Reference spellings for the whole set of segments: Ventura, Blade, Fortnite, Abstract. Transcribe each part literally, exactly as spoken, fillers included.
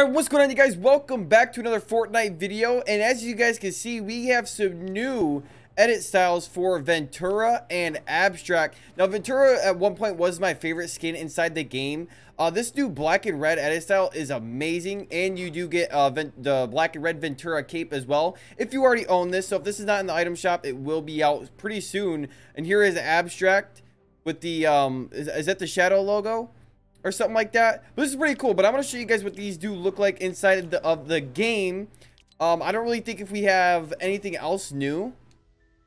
Alright, what's going on, you guys? Welcome back to another Fortnite video, and as you guys can see, we have some new edit styles for Ventura and Abstract. Now, Ventura at one point was my favorite skin inside the game. Uh, this new black and red edit style is amazing, and you do get uh, the black and red Ventura cape as well if you already own this. So if this is not in the item shop, it will be out pretty soon. And here is Abstract with the, um, is, is that the shadow logo? Or something like that. But this is pretty cool. But I'm going to show you guys what these do look like inside of the, of the game. Um, I don't really think if we have anything else new.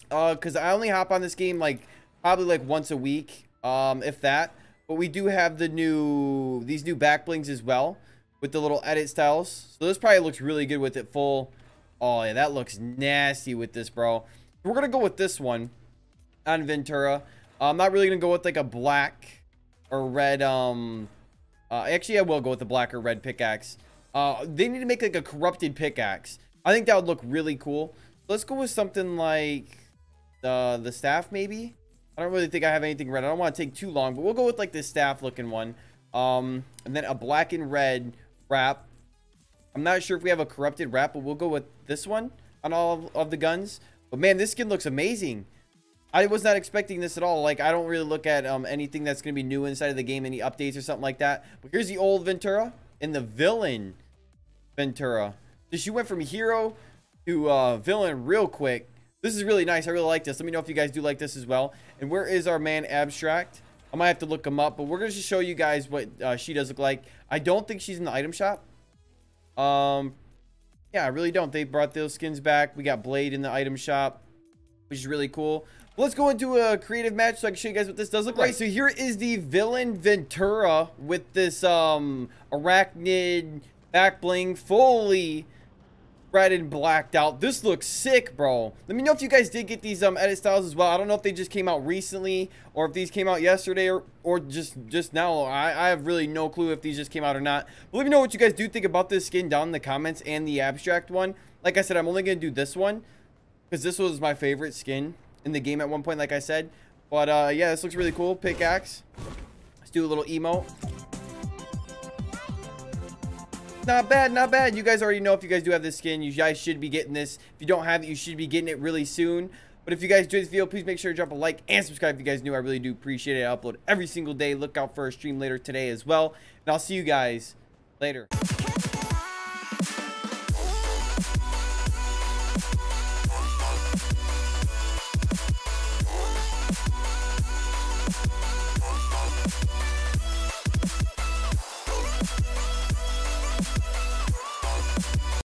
Uh, because I only hop on this game like probably like once a week. Um, if that. But we do have the new, these new back blings as well, with the little edit styles. So this probably looks really good with it full. Oh yeah, that looks nasty with this, bro. We're going to go with this one on Ventura. I'm not really going to go with like a black or red, um, uh, actually I will go with the black or red pickaxe. Uh, they need to make like a corrupted pickaxe. I think that would look really cool. Let's go with something like the, the staff maybe. I don't really think I have anything red. I don't want to take too long, but we'll go with like this staff looking one. Um, and then a black and red wrap. I'm not sure if we have a corrupted wrap, but we'll go with this one on all of, of the guns. But man, this skin looks amazing. I was not expecting this at all. Like, I don't really look at um, anything that's going to be new inside of the game, any updates or something like that. But here's the old Ventura and the villain Ventura. So she went from hero to uh, villain real quick. This is really nice. I really like this. Let me know if you guys do like this as well. And where is our man Abstract? I might have to look him up, but we're going to just show you guys what uh, she does look like. I don't think she's in the item shop. Um, yeah, I really don't. They brought those skins back. We got Blade in the item shop, which is really cool. Let's go into a creative match so I can show you guys what this does look like. Right, so here is the villain Ventura with this um, arachnid back bling, fully red and blacked out. This looks sick, bro. Let me know if you guys did get these um, edit styles as well. I don't know if they just came out recently or if these came out yesterday or, or just, just now. I, I have really no clue if these just came out or not. But let me know what you guys do think about this skin down in the comments and the Abstract one. Like I said, I'm only going to do this one because this was my favorite skin in the game at one point, like I said. But uh yeah, this looks really cool. Pickaxe. Let's do a little emote. Not bad, not bad. You guys already know if you guys do have this skin, you guys should be getting this. If you don't have it, you should be getting it really soon. But if you guys enjoyed this video, please make sure to drop a like and subscribe if you guys are new. I really do appreciate it. I upload every single day. Look out for a stream later today as well. And I'll see you guys later.